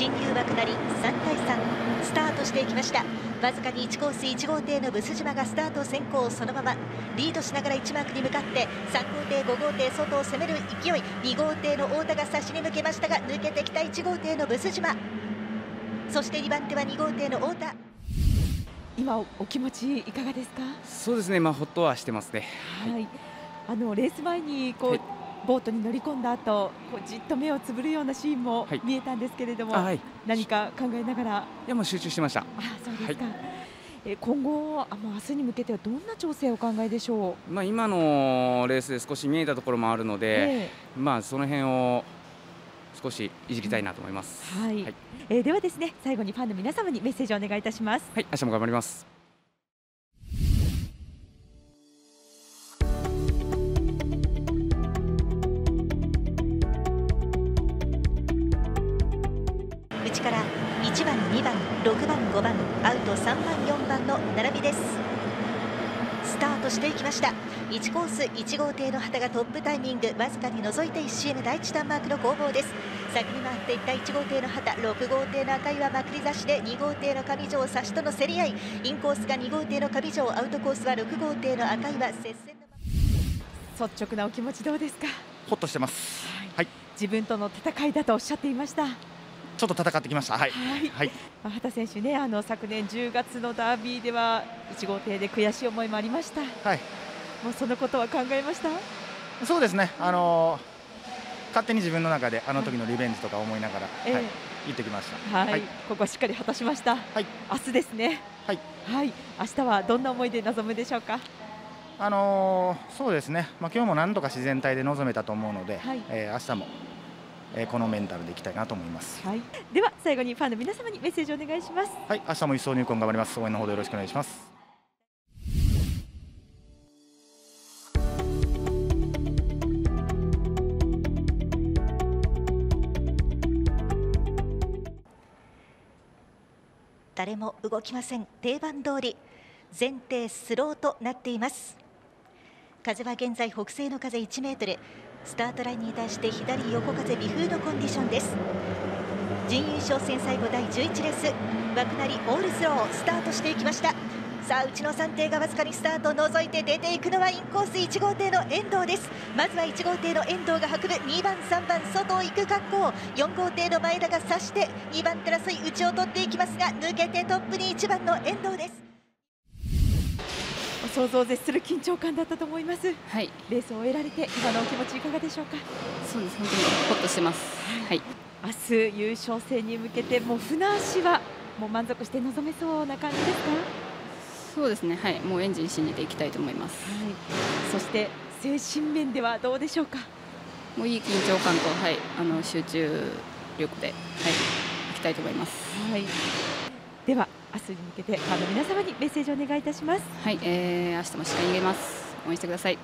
進入幕なり3対3スタートしていきました。わずかに1コース1号艇のブス島がスタート先行、そのままリードしながら1マークに向かって3号艇5号艇外を攻める勢い、2号艇の太田が差しに向けましたが抜けてきた1号艇のブス島、そして2番手は2号艇の太田。今お気持ちいかがですか？そうですね、まあ、ほっとはしてますね。はい、レース前にこう、はい、ボートに乗り込んだ後こうじっと目をつぶるようなシーンも見えたんですけれども、はい、何か考えながら。いや、もう集中してました。あ、そうですか。はい、今後、明日に向けてはどんな調整をお考えでしょう？まあ、今のレースで少し見えたところもあるので、まあ、その辺を少しいじりたいなと思います。はい。ではですね、最後にファンの皆様にメッセージをお願いいたします。はい、明日も頑張ります。内から1番、2番、6番、5番、アウト3番、4番の並びです。スタートしていきました。1コース1号艇の畑がトップタイミング、わずかに除いて 1CM 第1ターンマークの攻防です。先に回っていった1号艇の畑、6号艇の赤岩まくり差しで2号艇の上条差しとの競り合い、インコースが2号艇の上条、アウトコースは6号艇の赤岩、接戦の。率直なお気持ちどうですか？ほっとしてます。はい。自分との戦いだとおっしゃっていました。ちょっと戦ってきました。はい。はい。畑選手ね、昨年10月のダービーでは1号艇で悔しい思いもありました。はい。もうそのことは考えました。そうですね。勝手に自分の中であの時のリベンジとか思いながら、はい、行ってきました。はい。ここはしっかり果たしました。はい。明日ですね。はい。はい。明日はどんな思いで臨むでしょうか。そうですね。まあ今日も何とか自然体で臨めたと思うので、はい。明日も。このメンタルでいきたいなと思います。はい、では最後にファンの皆様にメッセージをお願いします。はい、明日も一層入魂頑張ります。応援のほどよろしくお願いします。誰も動きません。定番通り前提スローとなっています。風は現在北西の風1メートル。スタートラインに対して左横風微風のコンディションです。準優勝戦最後第11レース、枠なりオールスロースタートしていきました。さあ、内野3艇がわずかにスタートを除いて出ていくのはインコース1号艇の遠藤です。まずは1号艇の遠藤が運ぶ、2番3番外を行く格好、4号艇の前田が差して2番手争い内を取っていきますが、抜けてトップに1番の遠藤です。想像を絶する緊張感だったと思います。はい、レースを終えられて今のお気持ちいかがでしょうか？そうです。本当にホッとしてます。はい。明日優勝戦に向けてもう船足はもう満足して臨めそうな感じですか？そうですね。はい。もうエンジン信じていきたいと思います。はい。そして精神面ではどうでしょうか？もういい緊張感とはい、集中力ではい、いきたいと思います。はい。では。明日に向けてファンの皆様にメッセージをお願いいたします。はい、明日もしっかり逃げます。応援してください。